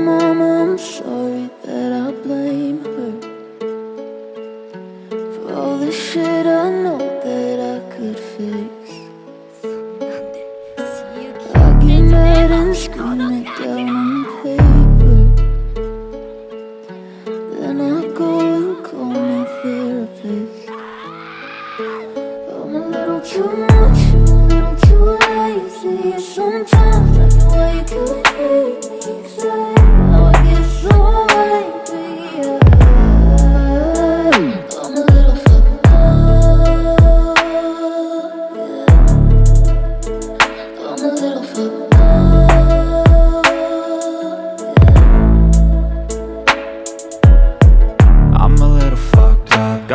mama, I'm sorry that I blame her for all the shit I know that I could fix. I get mad and scream it down on paper, then I go and call my therapist. I'm a little too much, I'm a little too lazy. Sometimes I know why you couldn't hear me say.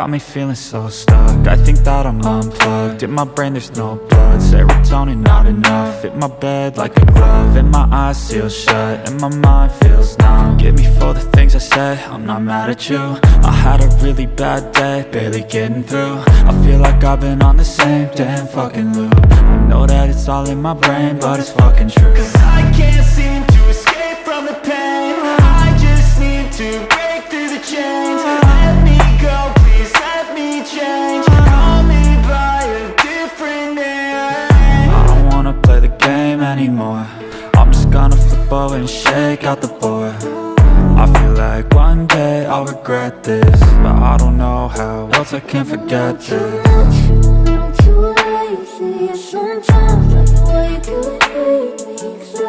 Got me feeling so stuck, I think that I'm unplugged. In my brain there's no blood, serotonin not enough. Fit my bed like a glove, and my eyes seal shut, and my mind feels numb. Forgive me for the things I said, I'm not mad at you. I had a really bad day, barely getting through. I feel like I've been on the same damn fucking loop. I know that it's all in my brain, but it's fucking true. 'Cause I can't seem to escape from the pain. I just need to break through the chains. Let me go, change, call me by a different name. I don't wanna play the game anymore, I'm just gonna flip over and shake out the board. I feel like one day I'll regret this, but I don't know how else I can forget this. I'm too lazy, sometimes I know why you couldn't hate me, 'cause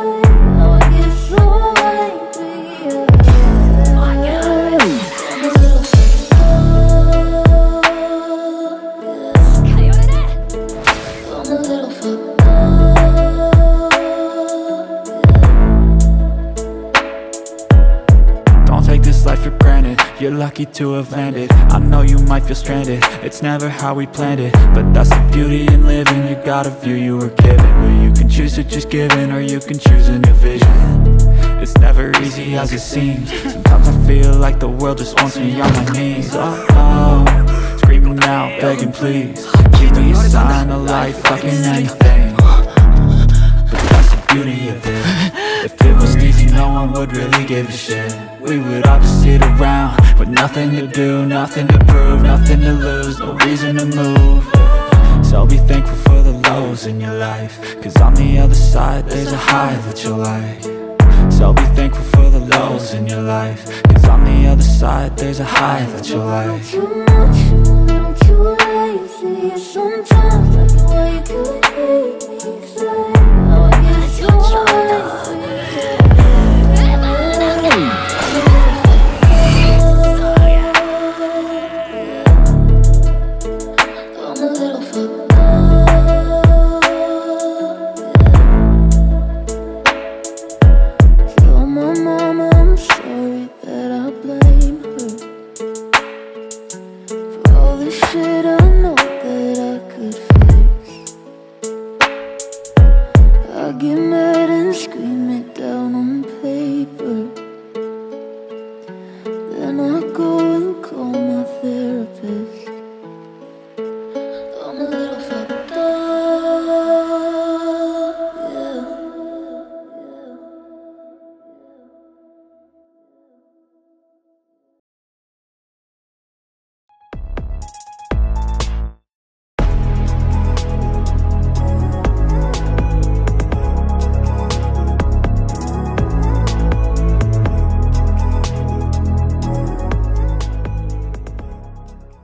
now I get so you're lucky to have landed. I know you might feel stranded, it's never how we planned it, but that's the beauty in living. You got a view you were given, where you can choose to just give in, or you can choose a new vision. It's never easy as it seems. Sometimes I feel like the world just wants me on my knees. Oh, oh, screaming out, begging please, give me a sign of life, fucking anything. But that's the beauty of it. If it was easy, no one would really give a shit. We would all just sit around with nothing to do, nothing to prove, nothing to lose, no reason to move. So be thankful for the lows in your life, 'cause on the other side there's a high that you like. So be thankful for the lows in your life, 'cause on the other side there's a high that you like.